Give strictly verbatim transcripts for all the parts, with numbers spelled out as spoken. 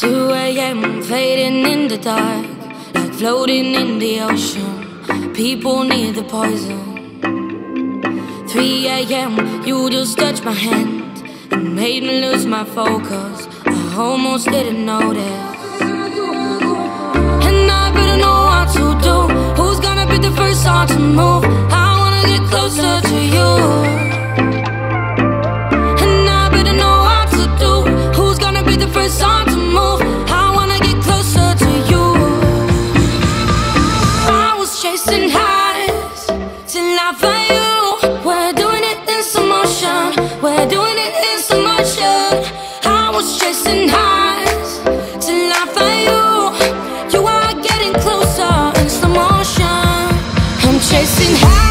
two a m fading in the dark, like floating in the ocean. People need the poison. three a m you just touched my hand and made me lose my focus. I almost didn't notice, and I couldn't know what to do. Who's gonna be the first one to move? I wanna get closer to you, and I couldn't know what to do. Who's gonna be the first one to move? I wanna get closer to you. I was chasing highs till I found you. We're doing it in slow motion. We're doing it in slow motion. I was chasing highs till I found you. You are getting closer in slow motion. I'm chasing highs.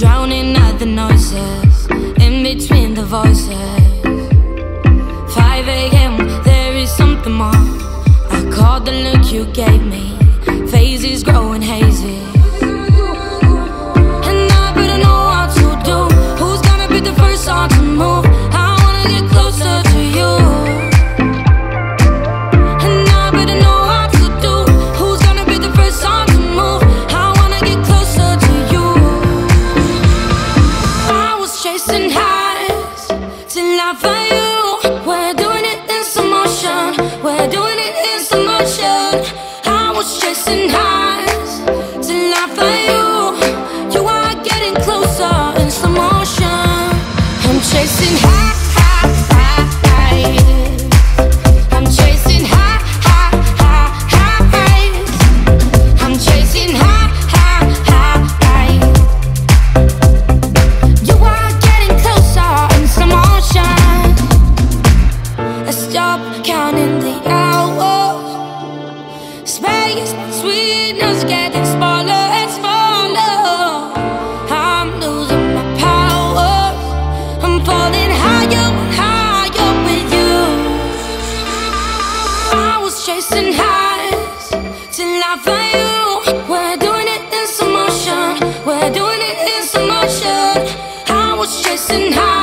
Drowning out the noises in between the voices. Five a m there is something more. I caught the look you gave me. Faces growing hazy, and I couldn't know what to do. Who's gonna be the first one to move? I wanna get closer to you, and I couldn't know what to do. Who's gonna be the first one to move? I wanna get closer to you. I was chasing highs till I found you. We're doing it in slow motion. We're doing it in slow motion. I was chasing highs till I found you. You are getting closer in slow motion. I'm chasing highs. Counting the hours, space between us getting smaller and smaller. I'm losing my power. I'm falling higher and higher with you. I was chasing highs till I found you. We're doing it in slow motion. We're doing it in slow motion. I was chasing highs.